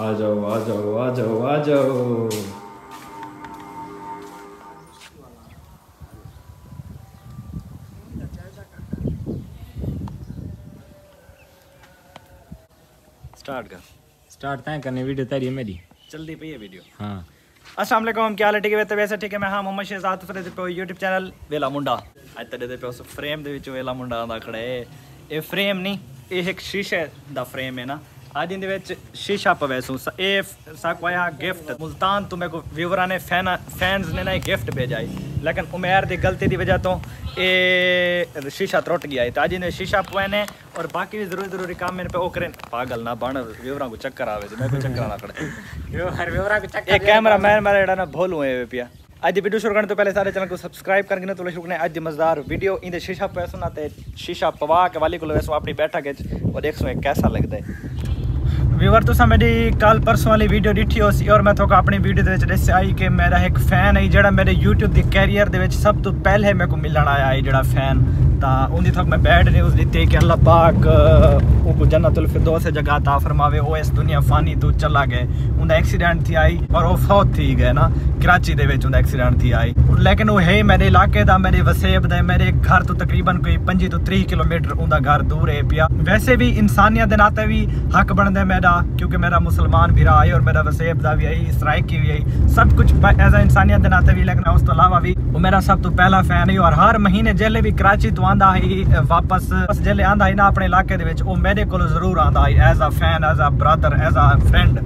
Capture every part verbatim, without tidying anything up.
आ जाओ आ जाओ आ जाओ आ जाओ। स्टार्ट कर स्टार्ट तय करने वीडियो तैयारी है मेरी, जल्दी पे ये वीडियो। हाँ अस्सलाम वालेकुम, क्या हाल है? ठीक है वैसे ठीक है। मैं हाँ मोहम्मद शहजाद फ्रेज पे यूट्यूब चैनल वेला मुंडा। अज तेरे पे उस फ्रेम के वेला मुंडा आंदा खड़ा है। ये फ्रेम नहीं, ये एक शीशे का फ्रेम है ना। आज इन शीशा पवैसू ये सा कोया गिफ्ट मुल्तान तुम्हें को व्यूवरा ने फैन फैंस ने ना गिफ्ट भेजा है, लेकिन उमेर की गलती की वजह तो ये शीशा त्रुट गया है। तो आज इन शीशा पवाने और बाकी भी जरूरी जरूरी काम मेरे पे ओ करें। पागल ना बन, व्यूवरा को चक्कर आवे मैं को चक्कर ना पड़े। व्यूवरा को चक्कर एक कैमरा मैन मारा एड़ा ना भोल हुए पिया। आज वीडियो शुरू करने तो पहले सारे चैनल को सब्सक्राइब करके ना तो शुरू करें। आज मजेदार वीडियो इन शीशा पवैसू ना ते शीशा पवा के वाली को वैसू अपनी बैठक और एक सौ कैसा लगता है। व्यूवर तुसा मेरी कल परसों वाली वीडियो डिठी हो सी और मैं थोड़ा अपनी वीडियो दे विच दस्या आई कि मेरा एक फैन है जड़ा मेरे यूट्यूब के कैरियर दे विच सब तो पहले मेरे को मिलण आया है जड़ा फैन। ता उन्दी थोड़ा मैं बैड न्यूज़ दी कि अल्लाह पाक उनको जन्नतुल फिरदौस जगह ता फरमावे। वो इस दुनिया फ़ानी तो चला गए, उनका एक्सीडेंट थी आई और वो फौत थी गए ना कराची दे विच उनका एक्सीडेंट थी आई। लेकिन वो है मेरे इलाके दा, मेरे वसेब दा, मेरे घर तो तकरीबन कोई पंजी तो त्रीह किलोमीटर उनका घर दूर है पिया। वैसे भी इंसानियत दे नाते भी हक बनता है मेरा, क्योंकि मेरा मुसलमान भी रहा है और मेरा वसेब दा भी आई, इसराइकी भी आई, सब कुछ एज ए इंसानियत दे नाते भी। लेकिन उस तो अलावा भी वो मेरा सब तो पहला फैन है और हर महीने जेले भी कराची तो आंदा ही वापस जेले आंदा ही ना अपने इलाके दे विच, वो मेरे को जरूर आंदा ही as a fan, as a brother, as a friend.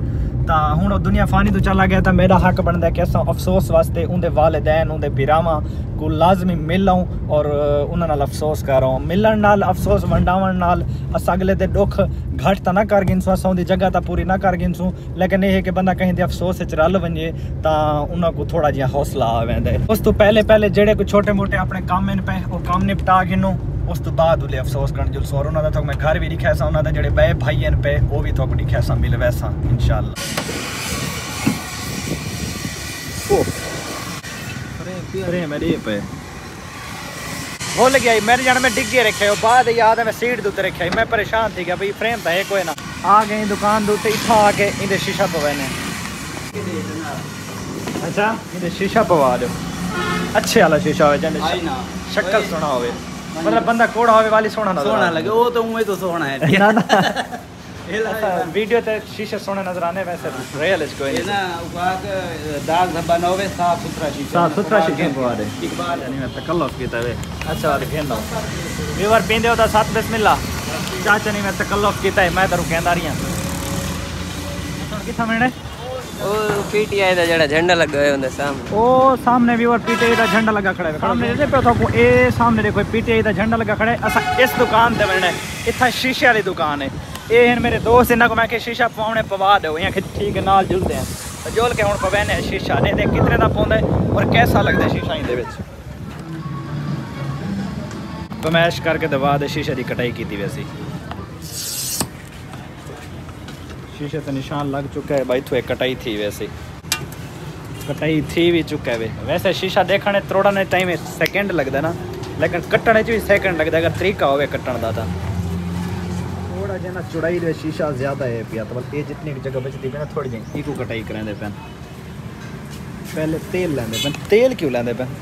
ता हुण वो दुनिया फानी तो चला गया, तो मेरा हक बनता है कि असां अफसोस वास्ते उनके वालदैन उनके बिरावां को लाजमी मिलूँ और उन्होंने अफसोस कराऊँ। मिलन नाल अफसोस वंडावन नाल अस अगले के दुख घट तो ना कर गिनसूँ, अस उनकी जगह तो पूरी ना कर गिनसूँ, लेकिन यह है कि बंदा कहीं अफसोस रल वजे तो उन्होंने थोड़ा जि हौसला आ वेंदा। उस तो पहले पहले जेडे कोई छोटे मोटे अपने काम पे वो काम निपटा गिनूँ, उस तो बाद उले अफसोस करन जुलसो। और उन्होंने तो मैं घर भी दिखाया सा, उन्होंने जेडे बे भाई पे वो भी तो दिखाया सा मिल वैसा इंशाल्लाह। मेरे पे भूल गया मेरे जाने में डिगे रखे बाद याद है मैं सीट दूते रखे, मैं परेशान थी गया भाई फ्रेम तो है कोई ना। आ गई दुकान दूते इतना आके इन शीशा पवाने। अच्छा इन शीशा पवा दो अच्छे वाला शीशा हो शक्ल सोना हो, मतलब बंदा कोड़ा होवे वाली सोना ना सोना लगे। वो तो मुंह तो सोना है ना वीडियो ते शीशे सोने नजर आने वैसे रियल इज कोई ना उगाक दाग धब्बा ना होवे, साफ सुथरा शीशा साफ सुथरा शीशे पवा दे। ठीक बात है नहीं मैं तकल्लुफ कीता वे अच्छा बात कहंदा व्यूअर पेंदे होता साथ बिस्मिल्लाह चाचा नहीं मैं तकल्लुफ कीता है मैं तेरू कहंदा रहिया। किथा मैंने ओ पीटीआई दा जेड़ा झंडा लगा है उनके सामने, ओ सामने व्यूअर पीटीआई दा झंडा लगा खड़ा है सामने दे पे। तो को ए सामने देखो पीटीआई दा झंडा लगा खड़ा है। असा इस दुकान ते वणने इथा शीशे वाली दुकान है। ए हैं मेरे दोस्त इना को मैं के शीशा पवाने पवा दो या ठीक नाल जुलदे हैं तो जुल के हुन पवाने शीशा दे दे कितने दा पौंदा है और कैसा लगदा है शीशा इंदे विच। कमैश करके दवा दे शीशे दी कटाई कीती वैसी शीशे तो निशान लग चुका है भाई। थोड़े कटाई थी वैसे कटाई थी भी चुका है वे। वैसे शीशा देखने त्रोड़ने टाइम सेकंड लगता ना, लेकिन कट्टने भी सेकंड लगता अगर तरीका हो कट्टन का। थोड़ा जहाँ चुड़ाई दे शीशा ज्यादा है पिया, तो ये जितनी जगह बचती पे ना थोड़ी जी इको कटाई कराते पैन। पहले तेल लेंदे पैन, तेल क्यों लेंदे पैन,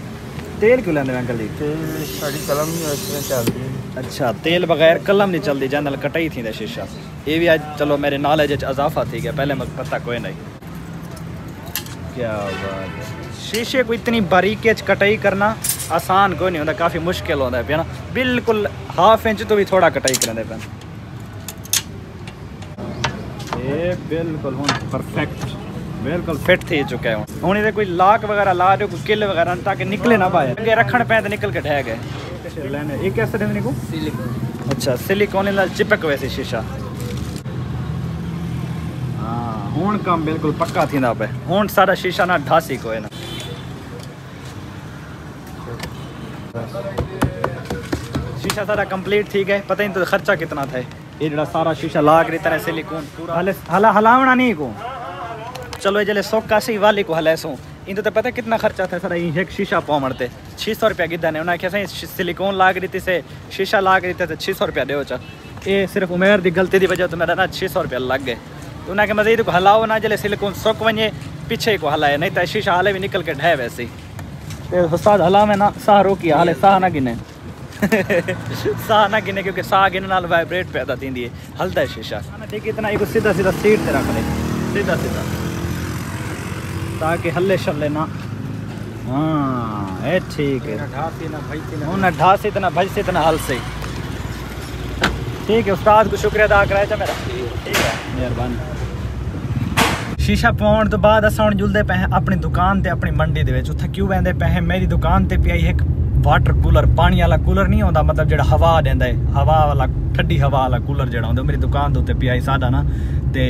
तेल क्यों लेंदे अंकल जी? तेल साड़ी कलम नहीं चलती। अच्छा तेल बगैर कलम नहीं चलती जनरल कटाई थी शीशा। ये भी आज चलो मेरे नॉलेज इजाफा थी गया, पहले मैं पता कोई नहीं। क्या बात है शीशे को इतनी बारीकी कटाई करना आसान कोई नहीं होता, काफ़ी मुश्किल होता है ना। बिल्कुल हाफ इंच तो भी थोड़ा कटाई करते पे ये बिल्कुल हम परफेक्ट बिल्कुल फिट थी चुका है। हूँ इधर कोई लाक वगैरह ला दो, कोई किल वगैरह ताकि निकले ना पाए, अगर रखने पे तो निकल के ढह गए। एक कैसे देखने को सिलिकॉन, अच्छा सिलिकॉन चिपक वैसे शीशा। हाँ हूँ काम बिल्कुल पक्का थी ना पे, हूँ सारा शीशा ना ढासी कोई ना। शीशा सारा कंप्लीट ठीक है, पता ही नहीं तो खर्चा कितना था ये जरा सारा शीशा लाग रही तरह सिलिकॉन पूरा हलावना नहीं को। चलो ये जल्द सौ काशी वाली को हलैसू इन तो पता कितना खर्चा था सर एक शीशा पवनते छः सौ रुपया गिदा ने उन्हें आखिया सिलिकॉन लाग रही थी से शीशा लाग रही थे तो छः सौ रुपया दे। ये सिर्फ उमेर की गलती की वजह तो मेरा ना छः सौ रुपया लग गए तो उनके मज़ीद को हलाओ ना जले सिलकुन सुक वने पीछे को हलाए नहीं तो शीशा हाले भी निकल के ढह वैसे उस्ताद हला में ना साह रोकी हाले साह ना गिने साह ना गिने क्योंकि साह गिने नाल वाइब्रेट पैदा थी हलता शीशा ठीक इतना एक सीधा सीधा सीट से रख ले सीधा सीधा ताकि हले शले ना हाँ है ठीक है ना ढा से इतना भज से इतना हल से ठीक है उस्ताद को शुक्रिया अदा कराया था मेरा ठीक है मेहरबानी। शीशा पाने तो बाद अस हम जुलते पे हैं अपनी दुकान ते अपनी मंडी दे विच उत्थे क्यों बहते पे हैं मेरी दुकान ते पई एक वाटर कूलर पानी वाला कूलर नहीं होता मतलब जो हवा देंदा है हवा वाला ठंडी हवा वाला कूलर जो होता मेरी दुकान उत्ते पई सादा ना ते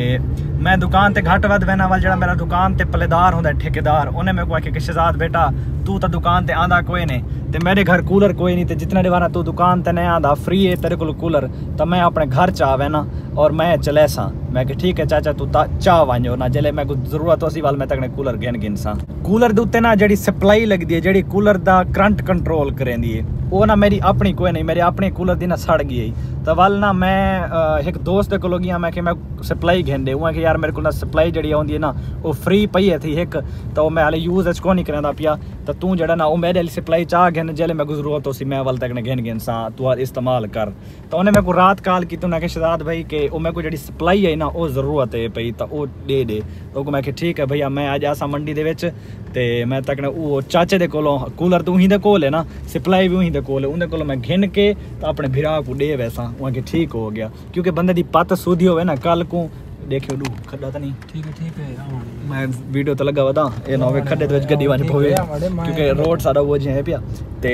मैं दुकान ते घट वध बहना वाल जो मेरा दुकान ते पलेदार होंदा ठेकेदार उन्हें मेरे को आख्या कि शहजाद बेटा तू तो दुकान ते आंदा कोई नहीं ते मेरे घर कूलर कोई नहीं ते जितना डिवारा तू दुकान ते नहीं आंदा फ्री है तेरे को कूलर तो मैं अपने घर चाह वैना और मैं चले सा मैं कि ठीक है चाचा तू चाह वाजो ना जल्द मैं कुछ जरूरत उसी वाल मैं तक कूलर गिन गिन सा कूलर के उत्ते ना जी सप्लाई लगती है जी कूलर का करंट कंट्रोल करेंदी है वो ना मेरी अपनी कोई नहीं मेरे अपने कूलर की ना सड़ गई तो वाल ना मैं एक दोस्त को गया मैं कि मैं सप्लाई घेन दे कि यार मेरे को सप्लाई जी आती है ना वो फ्री पई है थी एक तो मैं हाले यूज को नहीं करा पिया तो तू जरा ना वो मेरे लिए सप्लाई चाह घेन जल्द मैं जरूरत उसी मैं वाल तक घेन घेन सा तू इस्तेमाल कर तो उन्हें मेरे को रात कॉल की उन्हें शहजाद भाई कि वो मेरे को जी सप्लाई है ना वो जरूरत है पई तो वो दे दे तो मैं ठीक है भैया मैं अज आसा मंडी के मैं तक वो चाचे के कोलों कूलर तो उही कोल है ना सप्लाई भी उही कोल उन्हें कोलों मैं घिन के तो अपने भिरा को दे वैसा उनके ठीक हो गया क्योंकि बंदे की पत्त सूधी होवे ना कल को देखियो डू खड्डा तो नहीं ठीक है ठीक है मैं वीडियो तो लगा वदा ए ना वे खड्डे तो गड्डी वाली पोवे क्योंकि रोड सारा वो जे है पिया ते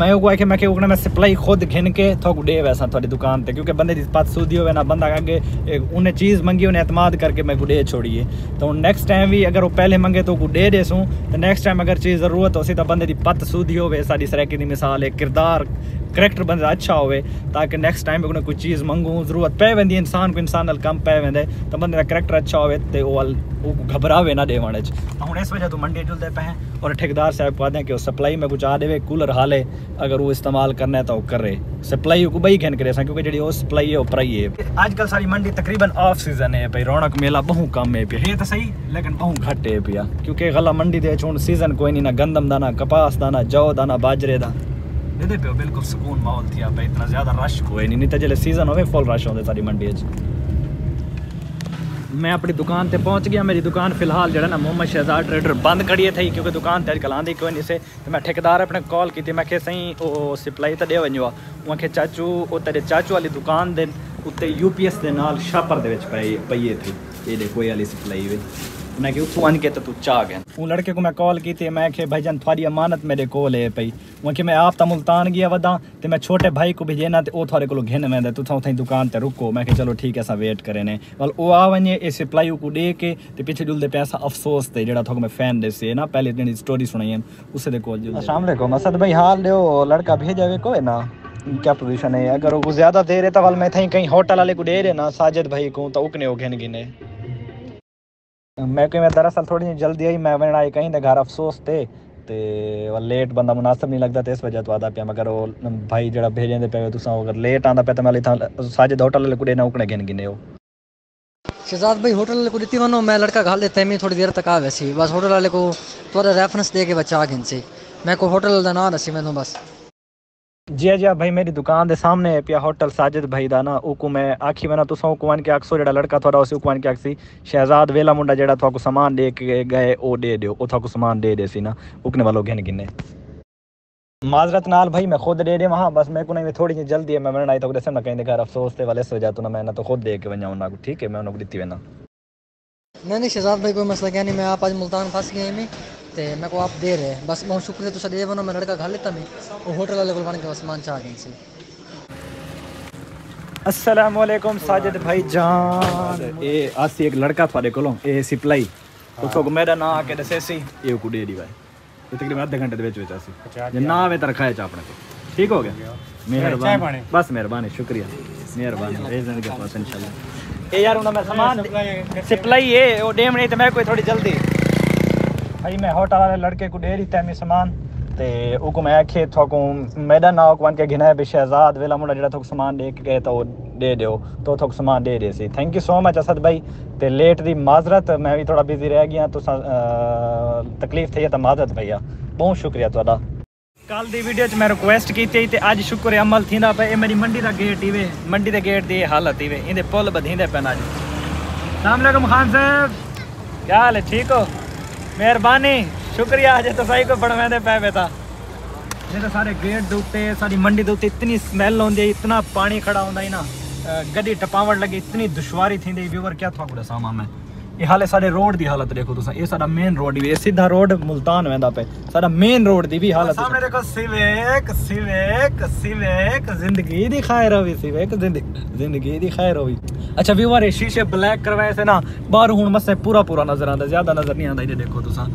मैं को आके मैं के उकना मैं सप्लाई खुद घिन के थोक डे वैसा थोड़ी दुकान पे क्योंकि बंदे दी बात सूधी होवे ना बंदा आगे उन्हें चीज मंगी उन्हें एतमाद करके मैं को दे छोड़िए तो नेक्स्ट टाइम भी अगर वो पहले मंगे तो को दे देसूं तो नेक्स्ट टाइम अगर चीज जरूरत होसी तो बंदे दी बात सूधी होवे सारी सराकी दी मिसाल है किरदार करैक्टर बंदा अच्छा होवे ताकि नेक्स्ट टाइम उन्हें कोई चीज़ मंगूँ जरूरत पै वेंदी इंसान को इंसान नाल कम पै वेंदे तो बंदे दा करैक्टर अच्छा होवे तो वो घबरावे ना देवण च तो हुण इस वजह तो मंडी जुलदे पे हैं और ठेकेदार साहब कहते हैं कि वो सप्लाई में कुछ आ देवे कूलर हाले अगर वो इस्तेमाल करना है तो करे सप्लाई को बई घेन करे क्योंकि जी वो सप्लाई है वो पराई है अजकल सारी मंडी तकरीबन ऑफ सीजन है भाई रौनक मेला बहु कम है पे तो सही लेकिन बहु घट है पिया क्योंकि गला मंडी दे हुण सीजन कोई नहीं ना गंदम दा ना कपास दा ना जौ दा ना बाजरे दा दे पे बिल्कुल सुकून माहौल थी पे इतना ज़्यादा रश कोई नहीं नहीं तो जल्द सीजन हो फुल रश होते सारी मंडी मैं अपनी दुकान पे पहुंच गया मेरी दुकान फिलहाल जरा ना मोहम्मद शहजाद ट्रेडर बंद करिए थी क्योंकि दुकान पर अजकल आँदी कोई नहीं से तो मैं ठेकेदार अपने कॉल की मैं सही वो सप्लाई तो दे वजो आखे चाचू वो तेरे चाचू वाली दुकान दे उत्ते यू पी एस के नाल छापर दे पई थी ये देखो वाली सप्लाई वे उन्हें उतों आन के तो तू चाह गए वो लड़के को मैं कॉल की थी मैं कि भाईजान थोड़ी अमानत मेरे को ले पई उनके मैं आप तो मुल्तान गया वदा तो मैं छोटे भाई को भी देना तो वो थोड़े को घिन में तू थोड़ी दुकान पर रुको मैं कि चलो ठीक है असा वेट करे ने वाल वो आ वे ये सप्लाई को दे के तो पिछले जुलते पैसा अफसोस थे जरा थोड़ा मैं फैन दे ना पहले दिन स्टोरी सुनाई है उसके कोल असलामुअलैकुम असद भाई हाल दो लड़का भेजा को है ना क्या पोजिशन है अगर वो ज़्यादा दे रहे तो वाल मैं थी कहीं होटल वाले को दे देना साजिद भाई को तो उकने वो घिन गिने मैं कहीं मैं दरअसल थोड़ी जल्दी आई मैं वना आई कहीं तो घर अफसोस थे ते लेट बंदा मुनासिब नहीं लगता तो इस वजह तो आता पे मगर वो भाई जरा भेजें पे तुस अगर लेट आंदा पे तो मैं इतना साजिद होटल वाले को देना उकने गिन गिने हो शहजाद भाई होटल वाले को देती वनो मैं लड़का खा लेते मैं थोड़ी देर तक आ वैसी बस होटल वाले को थोड़ा रेफरेंस दे के बचा घिन से मैं को होटल का ना दसी मैनू बस जी जी भाई मेरी दुकान के सामने है पिया होटल साजिद भाई दा ना उको मैं आखी वना तुसों को के आखसो जो लड़का थोड़ा उसी उकवान के आखसी शहजाद वेला मुंडा जो थोड़ा सामान दे के गए वो दे दो वो थोड़ा सामान दे देसी ना उकने वालों घिन गिने माजरत नाल भाई मैं खुद दे दे वहाँ बस मेरे को नहीं थोड़ी सी जल्दी है मैं वना आई तो जैसे मैं कहीं घर अफसोस थे वाले इस वजह तो ना मैं ना तो खुद दे के वहाँ उन्होंने ठीक है मैं उन्होंने दी वना नहीं नहीं शहजाद भाई कोई मसला क्या नहीं मैं आप आज मुल्तान फंस गए मैं ते मैं को आप दे रहे बस बहुत शुक्रिया तुझे दे बनो मैं लड़का खा लेता मैं और होटल वाले को के सामान चाह गए इनसे अस्सलाम वालेकुम साजिद भाई जान ए आसी एक लड़का थारे कोलों ए सप्लाई उसको मेरा ना आके दसेसी ए को दे दी भाई तकरीबन आधे घंटे दे बीच बीच आसी ना वे तर खाए चा अपने को ठीक हो गया मेहरबानी बस मेहरबानी शुक्रिया मेहरबानी रेजन के पास इंशाल्लाह ए यार उना मैं सामान सप्लाई ए ओ डेम नहीं तो मैं कोई थोड़ी जल्दी भाई मैं होटल वाले लड़के को दे रही था मैं सामान ते उको मैं आखे थोको मैदा नाक वन के घिना है शहजाद वेला मुंडा जरा थोक सामान दे के तो दे दो तो थोक सामान दे दे सी। Thank you so much Asad भाई ते लेट दी माजरत, मैं भी थोड़ा बिजी रह गया तो तकलीफ थी तो माजरत भैया बहुत शुक्रिया तुहाडा। कल दी वीडियो च मैं रिक्वेस्ट की ते अज शुक्र अमल थींदा पे। मेरी मंडी दा gate इवे Mandi they get the हालत इवे इंदे पुल बधिंदे पैना जी। अस्सलाम वालेकुम खान साहब, क्या हाल है? ठीक हो? मेहरबानी शुक्रिया। अजय तो सही को बनवाते पै बेटा ये तो सारे गेट के उत्ते सारी मंडी के उत्ते इतनी स्मैल आती, इतना पानी खड़ा होता ना गड्डी टपावट लगी, इतनी दुश्वारी थी व्यूवर क्या थोड़ा कुछ सामा मैं ये हाले सारे रोड की हालत देखो तुम। ये सारा मेन रोड भी सीधा रोड मुल्तान वेंदा पे, सारा मेन रोड की भी हालत सामने देखो। सिवेक सिवेक सिवेक जिंदगी दी खैर होवी, सिवेक जिंदगी दी खैर होवी। अच्छा व्यूअर शीशे ब्लैक करवाए से ना बाहर हूँ मसे पूरा पूरा नजर आता, ज्यादा नजर नहीं आता। ये देखो तुसा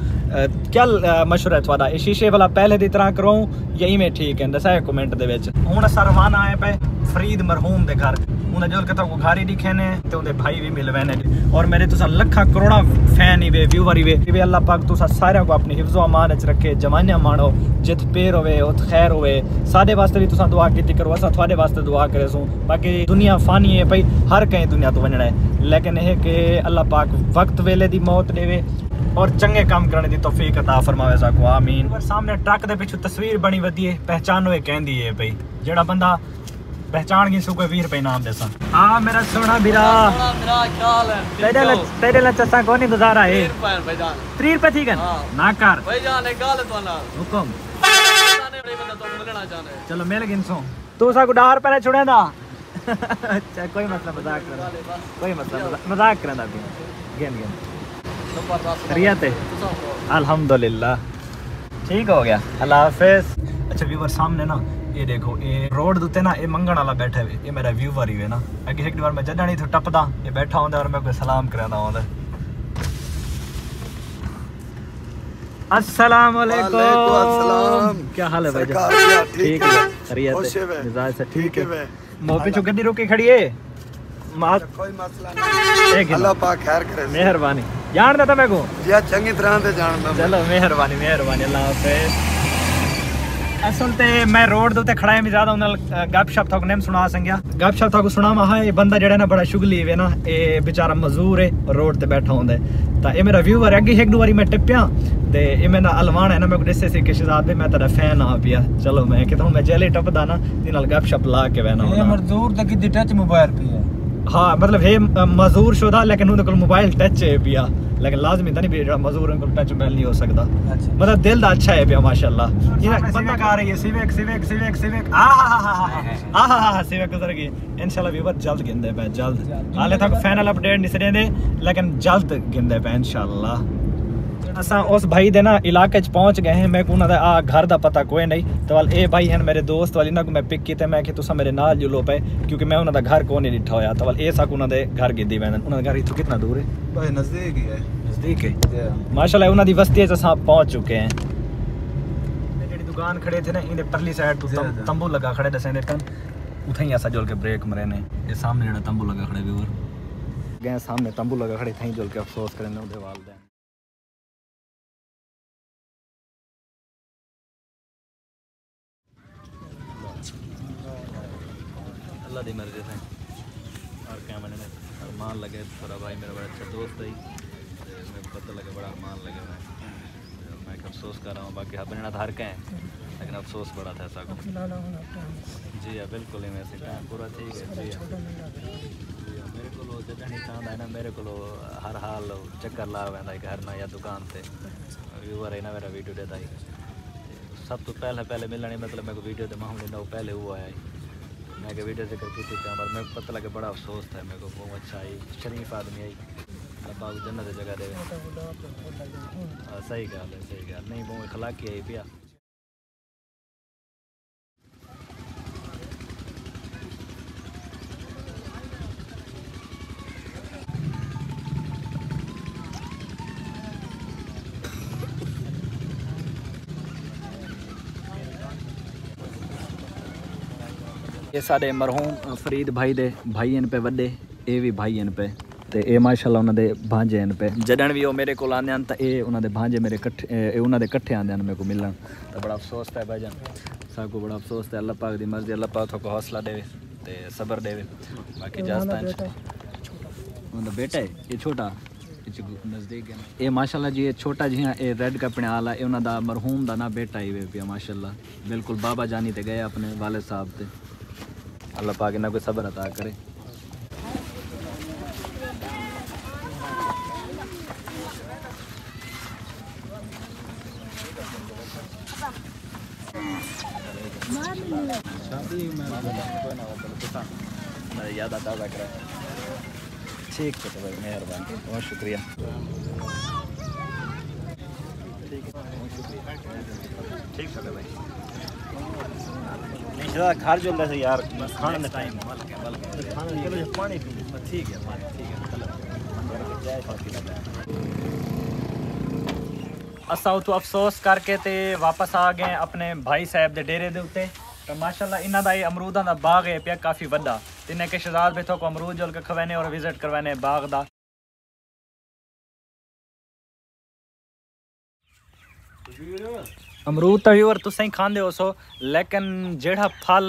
क्या मशवरा थोड़ा ये शीशे वाला पहले की तरह करवाऊँ यही में ठीक है दसाए कमेंट दे विच। हुण सरवाना आए पे फरीद मरहूम के घर, उन्हें जो कथा घर ही दिखे ने तो उनके भाई भी मिलवे ने और मेरे तुसा लखा करोड़ा फैन ही वे व्यूवर ही वे। अल्लाह पाक तुसा सारे को अपनी हिफ्जो अमान च रखे, जमानिया मानो जित पेर होवे उत खैर होवे। साडे वास्ते भी तुसा दुआ की करो, असा थोड़े वास्ते दुआ करे सूँ। बाकी दुनिया फानी है भाई, हर कहीं दुनिया तो वजना है, लेकिन यह कि अल्लाह पाक वक्त वेले दी मौत देवे और चंगे काम करने की तौफीक अता फरमावे साको आमीन। और सामने ट्रक के पिछू तस्वीर बनी वधी पहचान होए कहंदी है भाई, जेड़ा बंदा पहचान की सुको वीर पे नाम देसा। हां मेरा सोना बिरा मेरा ख्याल है तेरे ल तेरे ल चसा कोनी गुजारा है तीस रुपए ठीक है ना कर भाई जान। एक गल तो ना हुकुम जाने बड़े बंदा तो मिलना चाहने, चलो मिल गिन सो तू सा गुडार पहले छुड़ेंदा। अच्छा कोई मतलब मजाक कर, कोई मतलब मजाक करना भी गेम गेम रियाते अल्हम्दुलिल्लाह ठीक हो गया अल्लाह हाफिज। अच्छा व्यूअर सामने ना ये देखो ये रोड उत्ते ना ये मंगण वाला बैठा हुए, ये मेरा व्यूवर ही है ना। अगे एक बार मैं जदा नहीं तो टपदा ये बैठा होंदा और मैं कोई सलाम करांदा होंदा अस्सलाम वालेकुम, क्या हाल है भाई साहब? ठीक है खैरियत है मिजाज से ठीक है। मोह पे चुगदी रोके खड़ी है मात कोई मसला नहीं, अल्लाह पाक खैर करे। मेहरबानी जानदा था मैं को या चंगी तरह से जानदा। चलो मेहरबानी मेहरबानी अल्लाह हाफिज। असल ते मैं रोड दे उत्ते खड़ा है, मैं ज्यादा उन्हें गपशप थोक नेम सुना संगया गपशप थोक सुना महा। ये बंदा जेड़ा ना बड़ा शुगली है ना, ये बेचारा मजदूर है रोड ते बैठा होंदा है। ता ये मेरा व्यूवर है, अगे एक दो बारी मैं टिप्या ते ये मैं ना अलवान है ना मैं दसे सी कि शहजाद मैं तेरा फैन आ पिया। चलो मैं कहता हूं मैं जेले टपदा ना ते नाल गपशप ला के वैना होना। ये मजदूर दा कि टच मोबाइल पे है, हां मतलब है मजदूर शोदा लेकिन उनदे कोल मोबाइल टच है पिया, लेकिन लाजमी था नहीं भी मजदूर को टच बैल नहीं हो सकता। अच्छा मतलब दिल दा अच्छा है भैया माशाल्लाह। ये बंदा गा रही है सिवेक सिवेक सिवेक सिवेक आ हा हा हा आ हा हा सिवेक उधर की इंशाल्लाह व्यूवर जल्द गिनदे पे जल्द। हाले तक फाइनल अपडेट नहीं सरेंदे लेकिन जल्द गिनदे पे इंशाल्लाह। असा उस भाई दे ना इलाके च पहुंच गए हैं, मैं उन्हां दा घर दा पता कोई नहीं। तो वाल ए भाई हैं मेरे दोस्त वाली ना को मैं पिक कीते, मैं कि तुसा मेरे नाल जुलो पे क्योंकि मैं उन्हां दा घर को नहीं दिठा होया। तो वाल ए सा उन्हां दे घर गिद्दी वैन, उन्हां दा घर इथों कितना दूर है? भाई नजदीक ही है ठीक है माशाल्लाह। उन्हां दी बस्ती च असां पहुंच चुके हैं। जेडी दुकान खड़े थे ना इने परली साइड तो तंबू लगा खड़े दसे ने कन उठई असा जोल के ब्रेक मरे ने। ये सामने जेड़ा तंबू लगा खड़े व्यूअर गए सामने तंबू लगा खड़े थई जोल के अफसोस करे ने उदे वालदे। अल्लाह दी मर्जी से और क्या बने ने अरमान लगे थोड़ा भाई मेरा बड़ा अच्छा दोस्त है, पता लगे बड़ा मान लगे मैं मैं अफसोस कर रहा हूँ। बाकी अपने ना धार के हैं लेकिन अफसोस बड़ा था ऐसा कुछ जी है बिल्कुल ही वैसे टाइम पूरा ठीक है जी है। मेरे को लो जगह नहीं चाहता है ना, मेरे को लो हर हाल चक्कर ला रहा है घर ना या दुकान से व्यूवर है ना मेरा वीडियो देता ही सब तो पहले पहले मिलना नहीं मतलब मेरे को वीडियो दे मामले ना पहले हुआ है। मैं कि वीडियो जिक्र की थी मेरे को पता लगे बड़ा अफसोस था, मेरे को बहुत अच्छा आई शरीफ आदमी आई बाग जन्नत जगह दे सही गल है सही गल नहीं बहुत खलाकी आई पिया। ये सारे मरहूम फरीद भाई दे भाई इन पे वड्डे ए भी भाई इन पे तो ये माशाल्लाह उन्होंने भांजे हैं पे जदन भी वो मेरे को आने हैं तो ये उन्होंने भांजे मेरे कट्ठे उन्होंने कट्ठे आते हैं मेरे को मिलन तो बड़ा अफसोस है भाईजान सबको बड़ा अफसोस है। अल्लाह पाक की मर्जी अल्लाह पाक थोड़ा हौसला देवे ते सबर देवे बाकी जाता है उनका बेटा है ये छोटा नज़दीक है ये माशाल्लाह जी ये छोटा जी हाँ ये रेड कपड़े आला है उन्होंने मरहूम का ना बेटा ही वे पे माशाल्लाह बिल्कुल बाबा जानी ते गए अपने वाले साहब ते अल्लाह पाक इन्हें कोई सबर अता करे। याद आता है ठीक है तो भाई मेहरबानी बहुत शुक्रिया ठीक है भाई नहीं घर जो है यार बस खाने में टाइम पानी पी ठीक है पानी ठीक है। असा उतो अफसोस करके ते वापस आ गए अपने भाई साहब के डेरे के उत्ते तो माशाल्लाह इन्हां दा अमरूदां दा बाग है पे काफ़ी वड्डा इन्हें के शहजाद भी थोको अमरूद जोल के खवाने और विजिट करवाने बाग दा। अमरूद तो व्यूअर तुस ही खांदे हो सो लेकिन जेड़ा फल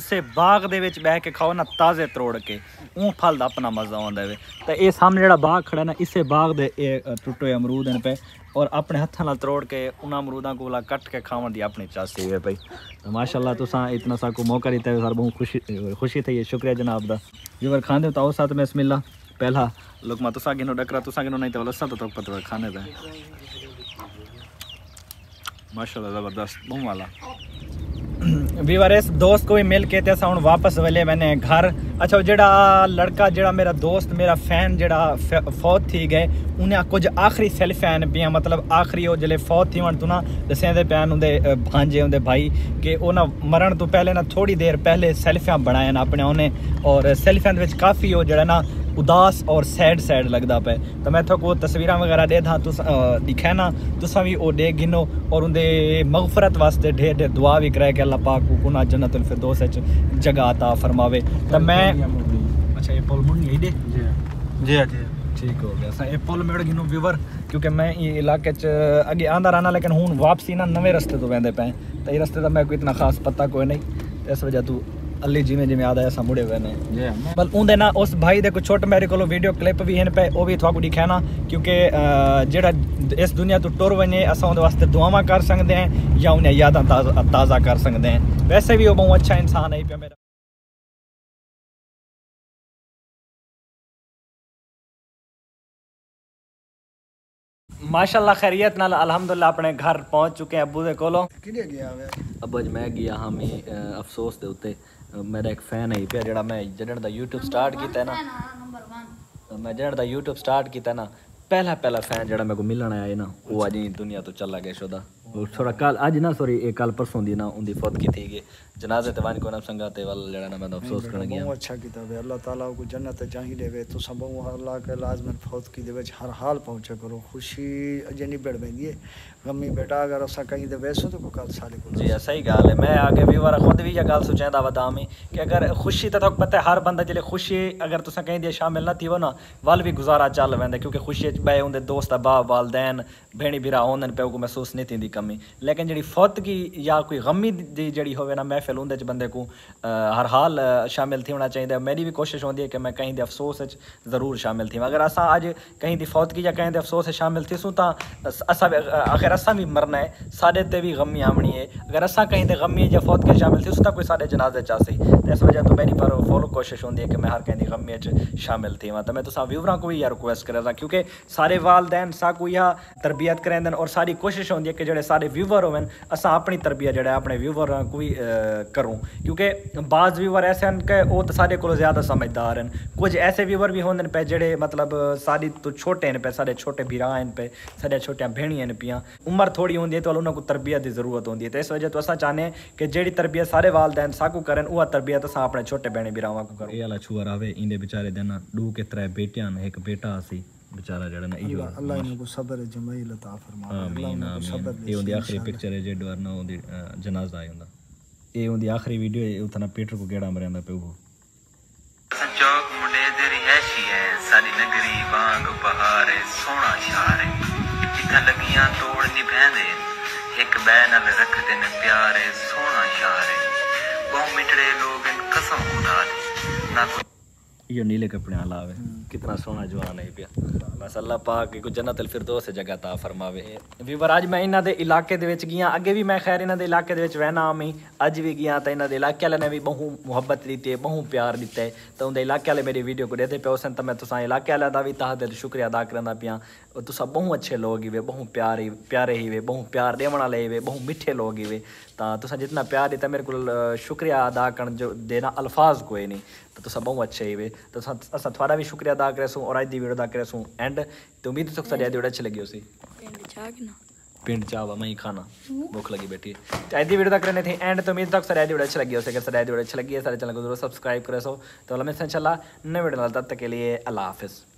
उसे बाग दे विच बह के खाओ ना ताज़े तोड़ के ऊ फल दा अपना मज़ा आउंदा है। तो ये सामने जेड़ा बाग खड़ा ना इसे बाग दे टुटे अमरूद हैं पे और अपने हथा ना तोड़ के उन्होंने अमरूदा को कट के खाने की अपनी चासी है भाई। तो माशाल्लाह तुसा इतना सा को मौका दिता है सर बहुत खुशी खुशी थी शुक्रिया जनाब दा जो खाने तो आओ साथ में बिस्मिल्लाह पहला लोग मैं तुसा गिनो डकरा तुसा गिनो नहीं तो लसा तो पता खाने पे माशाल्लाह ज़बरदस्त मुँह वाला वीवर इस दोस्त को भी मिल के अस हूँ वापस वेले मैंने घर। अच्छा जोड़ा लड़का जोड़ा मेरा दोस्त मेरा फैन जोड़ा फौत थी गए उन्हें कुछ आखिरी सेल्फैन पियाँ मतलब आखिरी वो जल्द फौत थी वन तू ना दसें पैन उनके भांजे उनके भाई कि वो ना मरण तो पहले ना थोड़ी देर पहले सेल्फियाँ बनाए ना अपने उन्हें और सेल्फियाँ काफ़ी वो जोड़ा ना उदास और सैड सैड लगता पे तो मैं थोड़ा तस्वीर वगैरह दे दा तुस दिखाना तुसा भी वो डे गिनो और उनके मगफरत वास्ते ढेर ढेर दुआ भी कराए कि अल्लाह पाक को ना जन्नतुल फिरदौस जगह आता फरमावे। तो मैं अच्छा ये पुल मुड़ नहीं दे जी जी ठीक हो गया ये पुल मेड़ गिनो व्यूवर क्योंकि मैं ये इलाके अगे आंदा रहा लेकिन हूँ वापसी ना नवे रस्ते तो वेंदे पे तो ये रस्ते का मैं कोई इतना खास पता कोई नहीं इस वजह तू अली जिमें जिमें आदा ऐसा मुड़े हुए हैं बल उनके ना उस भाई के कुछ छोटे मेरे को वीडियो क्लिप भी हैं पे वो भी थोड़ा दिखाना क्योंकि जोड़ा इस दुनिया तो टुर वे अस वास्ते दुआव कर सकते हैं या उन्हें यादा ताज़ा ताज़ा कर सकते हैं वैसे भी वो बहुत अच्छा इंसान है पे मेरा। माशाल्लाह खैरियत नाल अल्हम्दुलिल्लाह अपने घर पहुंच चुके हैं अबू दे कोलो अब अज मैं गया हाँ मैं अफसोस दे उत्ते मेरा एक फैन है पे जड़ा मैं जड़न दा यूट्यूब स्टार्ट किया ना मैं जड़न दा यूट्यूब स्टार्ट किया ना पहला पहला फैन जड़ा मेरे को मिलन आया ना वो अज दुनिया तो चला गया शोदा थोड़ा कल अज ना सॉरी एक कल परसों दी ना उनकी फौतगी थी गई जनाजे ते वन को ना संगाते वाला जड़ा ना मैं अफसोस करन गया बहुत अच्छा किताब है अल्लाह ताला को जन्नत चाही देवे तो सब अल्लाह के लाजमन फौतगी दे विच हर हाल पहुंचे करो खुशी अजे नहीं बढ़ बैंदी है गमी बेटा अगर असा कहीं दे वैसो तो को कल साले को जी सही गल है मैं आगे भी बार खुद भी ये गल सोचंदा वदा में कि अगर खुशी तो पता है हर बंदा जले खुशी अगर तुसा कहीं दे शामिल ना थी वो ना वाल भी गुजारा चल वेंदा क्योंकि खुशी च बे उनदे दोस्त अबा वालदैन भेणी बिरा होनन पे को महसूस नहीं थींदी कमी लेकिन जी फौतगी या कोई गमी दी जी होवे ना मैं फैलूं दे बंदे को हर हाल शामिल थी होना चाहिए मेरी भी कोशिश होती है कि मैं कहीं के अफसोस जरूर शामिल थी अगर अस अज कहीं की फौतगी या कहीं के अफसोस शामिल थीसूँ तो आखिर असा भी मरना है साढ़े ते भी गमी आवनी है अगर असा कहीं के गमी या फौतगी शामिल थीसूँ तो कोई साढ़े जनाजे च आसी तो इस वजह तो मेरी पर फुल कोशिश होती है कि मैं हर कहीं की गमी च शामिल थी वा तो मैं तुसा व्यूवरा को भी यह रिक्वेस्ट करा क्योंकि सारे वालदैन साकू या तरबियत करेंदन और सारी कोशिश होती है कि जो सारे व्यूवर होवन असा अपनी तरबियत जो अपने व्यूवर को भी करूँ क्योंकि बाज़ व्यूवर ऐसे हैं कि वो तो सारे को ज़्यादा समझदार हैं कुछ ऐसे व्यूवर भी होंगे पे जेड़े मतलब सारी तो छोटे हैं पे सारे छोटे भीरा हैं पे सारे छोटिया भेणियां पियाँ उम्र थोड़ी होंगी तो उन्होंने को तरबियत की जरूरत होंगी तो इस वजह तो अस चाहते हैं कि जी तरबियत सारे वालदैन साकू करन वह तरबियत अस अपने छोटे भेणे भीरावां को करूँ। ये छुअर आवे इंदे बेचारे दिन दो के त्रै बेटियां एक बेटा सी बेचारा जड़ा ना इयो अल्लाह इनको सबर जमील अता फरमावे अल्लाह इनको सबर दे। ये उनदी आखिरी पिक्चर है जे डरना उनदी जनाजा आंदा ये उनदी आखिरी वीडियो है उतना पीटर को गेड़ा मरंदा पे वो चौक मुंडे दे रिहाइश नक्काशी है सारी नगरी बांग बहार है सोना शहर है जिथा लगियां तोड़ नहीं बहदे एक बह नाल रखते न प्यार है सोना शहर है बहु मिठड़े लोग इन कसम खुदा दी ना को यो नीले कपड़े वाला है कितना सोना जवान है पिया बस अल्लाह पाक की को जन्नतुल फिरदौस जगह अता फरमावे। वीवर आज मैं इना दे इलाके दे विच गिया अगे भी मैं खैर इना दे इलाके दे विच रहना मैं आज भी गिया तो इना दे इलाके वाले ने भी बहु मोहब्बत दी ते बहु प्यार दिता है तो उनके इलाके वाले मेरी वीडियो को देते पे सन तो मैं तुसा इलाके वाले दा भी तह दिल शुक्रिया अदा करदा पिया। तुसा बहु अच्छे लोग ही वे बहु प्यार ही प्यारे ही वे बहु प्यार देवण वाले ही वे बहु मिठे लोग ही वे तो तुसा जितना प्यार दिता मेरे को शुक्रिया अदा करन जो देना अल्फाज कोई नहीं तो तुसा बहु अच्छे ही वे तो असा थोड़ा भी शुक्रिया अदा करेसूँ और आज की वीडियो अदा करेसूँ एंड तो उम्मीद तुख सारी वीडियो अच्छी लगी उसी पिंड चावा मैं ही खाना भूख लगी बैठी तो आज की वीडियो तक करने थी एंड तो उम्मीद तक सारी वीडियो अच्छी लगी उसे अगर सारी वीडियो अच्छी लगी है सारे चैनल को जरूर सब्सक्राइब करेसो तो अल्लाह में इंशाल्लाह नए वीडियो तब तक के लिए अल्लाह हाफिज़।